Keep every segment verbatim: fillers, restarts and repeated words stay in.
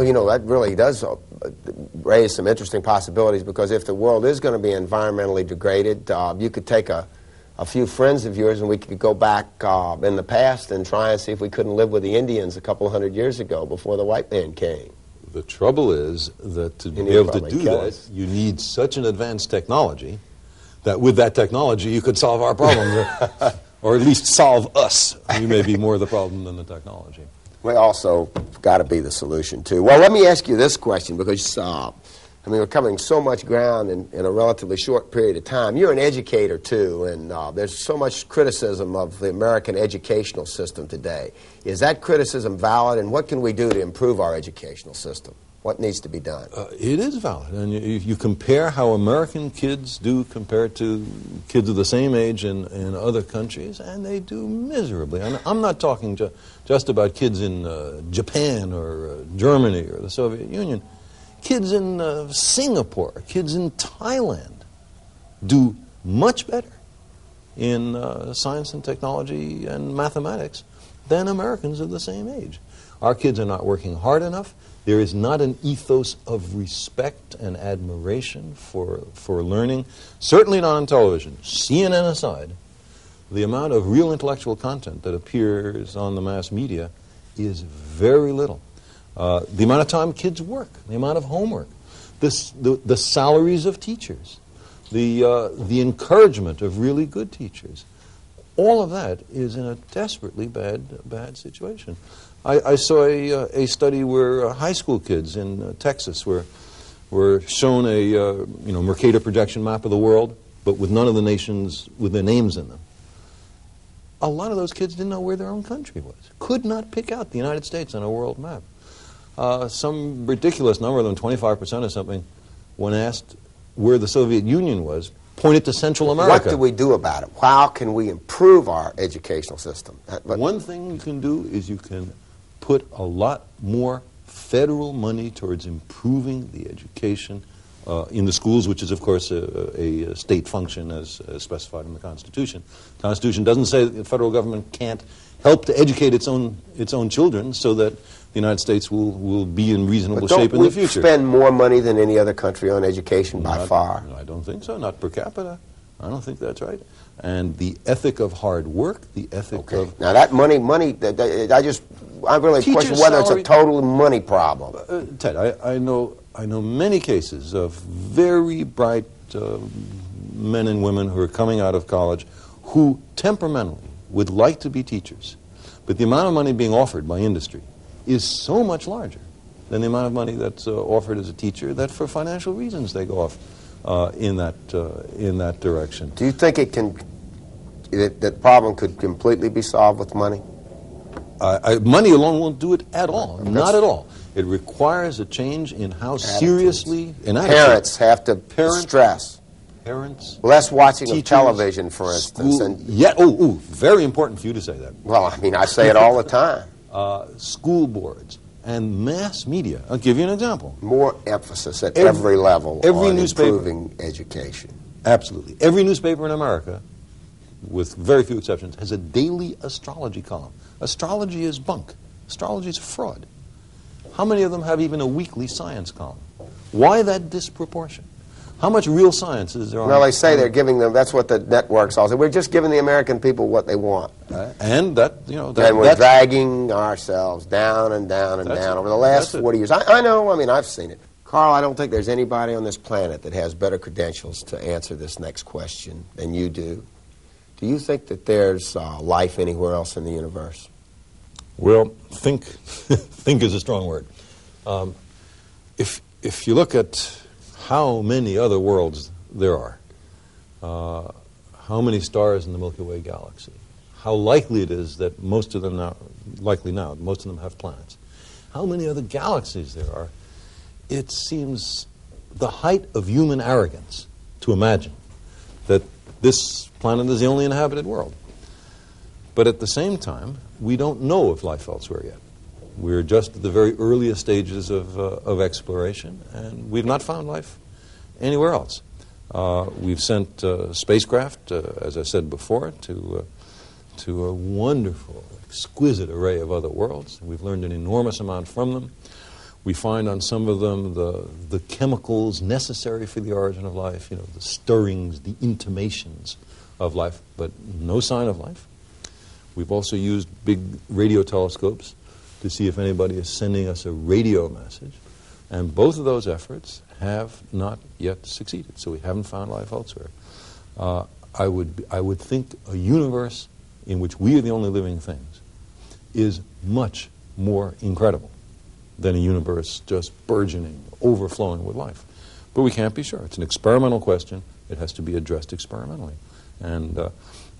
Well, you know, that really does raise some interesting possibilities, because if the world is going to be environmentally degraded, uh, you could take a, a few friends of yours and we could go back uh, in the past and try and see if we couldn't live with the Indians a couple hundred years ago before the white man came. The trouble is that to be able to do that, you need such an advanced technology that with that technology you could solve our problems, or, or at least solve us. You may be more the problem than the technology. We also got to be the solution, too. Well, let me ask you this question, because, uh, I mean, we're covering so much ground in, in a relatively short period of time. You're an educator, too, and uh, there's so much criticism of the American educational system today. Is that criticism valid, and what can we do to improve our educational system? What needs to be done? Uh, it is valid. And if you compare how American kids do compared to kids of the same age in, in other countries, and they do miserably. And I'm not talking ju just about kids in uh, Japan or uh, Germany or the Soviet Union. Kids in uh, Singapore, kids in Thailand do much better in uh, science and technology and mathematics than Americans of the same age. Our kids are not working hard enough. There is not an ethos of respect and admiration for, for learning, certainly not on television. C N N aside, the amount of real intellectual content that appears on the mass media is very little. Uh, the amount of time kids work, the amount of homework, this, the, the salaries of teachers, the, uh, the encouragement of really good teachers, all of that is in a desperately bad, bad situation. I, I saw a, uh, a study where uh, high school kids in uh, Texas were, were shown a uh, you know, Mercator projection map of the world, but with none of the nations with their names in them. A lot of those kids didn't know where their own country was, could not pick out the United States on a world map. Uh, some ridiculous number of them, twenty-five percent or something, when asked where the Soviet Union was, pointed to Central America. What do we do about it? How can we improve our educational system? But one thing you can do is you can put a lot more federal money towards improving the education uh, in the schools, which is, of course, a, a state function as, as specified in the Constitution. The Constitution doesn't say that the federal government can't help to educate its own, its own children so that the United States will, will be in reasonable shape in the future. Don't we spend more money than any other country on education by far? I don't think so, not per capita. I don't think that's right. And the ethic of hard work, the ethic okay. of... Now that money, money, that, that, I just, I really question whether it's a total money problem. Uh, Ted, I, I, know, I know many cases of very bright uh, men and women who are coming out of college who temperamentally would like to be teachers, but the amount of money being offered by industry is so much larger than the amount of money that's uh, offered as a teacher that for financial reasons they go off uh, in that uh, in that direction. Do you think it can it, that problem could completely be solved with money? Uh, I, money alone won't do it at all. That's not at all. It requires a change in how attitudes. seriously and parents have to parents, stress parents less watching teachers, of television, for instance. School, and yeah, oh, oh, very important for you to say that. Well, I mean, I say it all the time. Uh, school boards and mass media. I'll give you an example. More emphasis at every, every level every on newspaper. improving education. Absolutely. Every newspaper in America, with very few exceptions, has a daily astrology column. Astrology is bunk. Astrology is fraud. How many of them have even a weekly science column? Why that disproportion? How much real science is there on? Well, they say they're giving them, that's what the networks all say. We're just giving the American people what they want. Uh, and that, you know, that, and we're dragging ourselves down and down and down it. over the last that's forty it. years. I, I know, I mean, I've seen it. Carl, I don't think there's anybody on this planet that has better credentials to answer this next question than you do. Do you think that there's uh, life anywhere else in the universe? Well, think, think is a strong word. Um, if, if you look at how many other worlds there are, uh, how many stars in the Milky Way galaxy, how likely it is that most of them now, likely now, most of them have planets, how many other galaxies there are, it seems the height of human arrogance to imagine that this planet is the only inhabited world. But at the same time, we don't know of life elsewhere yet. We're just at the very earliest stages of, uh, of exploration, and we've not found life anywhere else. Uh, we've sent uh, spacecraft, uh, as I said before, to, uh, to a wonderful, exquisite array of other worlds. We've learned an enormous amount from them. We find on some of them the, the chemicals necessary for the origin of life, you know, the stirrings, the intimations of life, but no sign of life. We've also used big radio telescopes to see if anybody is sending us a radio message, and both of those efforts have not yet succeeded, so we haven't found life elsewhere. Uh, I would, I would think a universe in which we are the only living things is much more incredible than a universe just burgeoning, overflowing with life. But we can't be sure. It's an experimental question. It has to be addressed experimentally. And uh,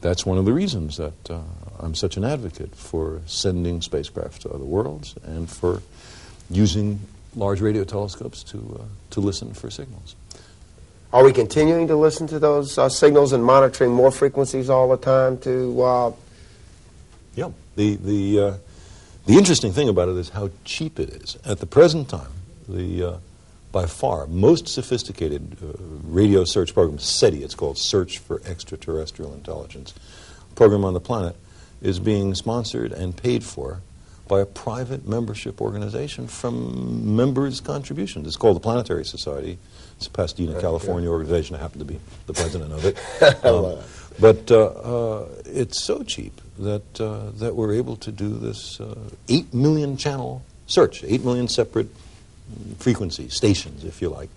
that's one of the reasons that uh, I'm such an advocate for sending spacecraft to other worlds and for using large radio telescopes to, uh, to listen for signals. Are we continuing to listen to those uh, signals and monitoring more frequencies all the time to... Uh... Yeah. The, the, uh, the interesting thing about it is how cheap it is. At the present time, the uh, by far most sophisticated uh, radio search program, SETI, it's called Search for Extraterrestrial Intelligence, program on the planet, is being sponsored and paid for by a private membership organization from members' contributions. It's called the Planetary Society. It's a Pasadena, right, California yeah. organization. I happen to be the president of it. Um, but uh, uh, it's so cheap that, uh, that we're able to do this uh, eight million channel search, eight million separate frequency stations, if you like,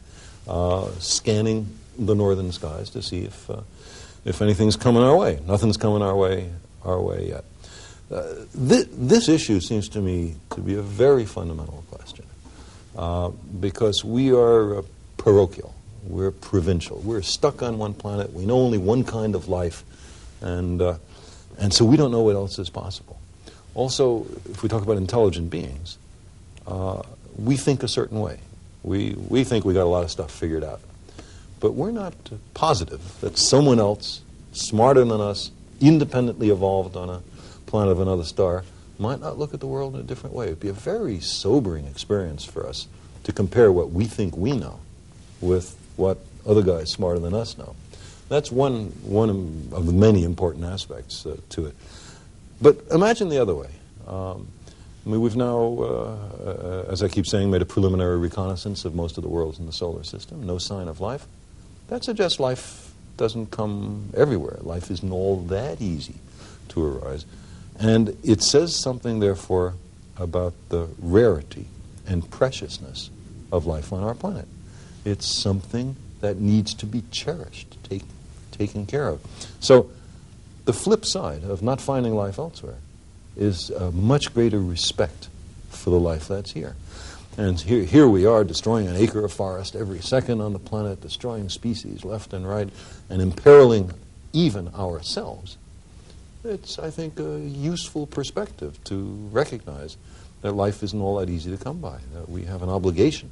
uh, scanning the northern skies to see if, uh, if anything's coming our way. Nothing's coming our way, our way yet. Uh, th this issue seems to me to be a very fundamental question uh, because we are uh, parochial, we're provincial, we're stuck on one planet, we know only one kind of life, and, uh, and so we don't know what else is possible. Also, if we talk about intelligent beings, uh, we think a certain way. We, we think we got a lot of stuff figured out, but we're not positive that someone else, smarter than us, independently evolved on a planet of another star, might not look at the world in a different way. It would be a very sobering experience for us to compare what we think we know with what other guys smarter than us know. That's one, one of the many important aspects uh, to it. But imagine the other way. Um, I mean, we've now, uh, uh, as I keep saying, made a preliminary reconnaissance of most of the worlds in the solar system. No sign of life. That suggests life doesn't come everywhere. Life isn't all that easy to arise. And it says something, therefore, about the rarity and preciousness of life on our planet. It's something that needs to be cherished, take, taken care of. So the flip side of not finding life elsewhere is a much greater respect for the life that's here. And here, here we are destroying an acre of forest every second on the planet, destroying species left and right, and imperiling even ourselves. It's, I think, a useful perspective to recognize that life isn't all that easy to come by, that we have an obligation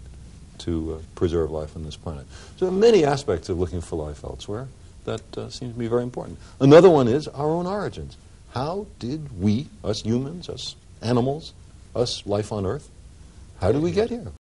to uh, preserve life on this planet. So there are many aspects of looking for life elsewhere that uh, seem to be very important. Another one is our own origins. How did we, us humans, us animals, us life on Earth, how did we get here?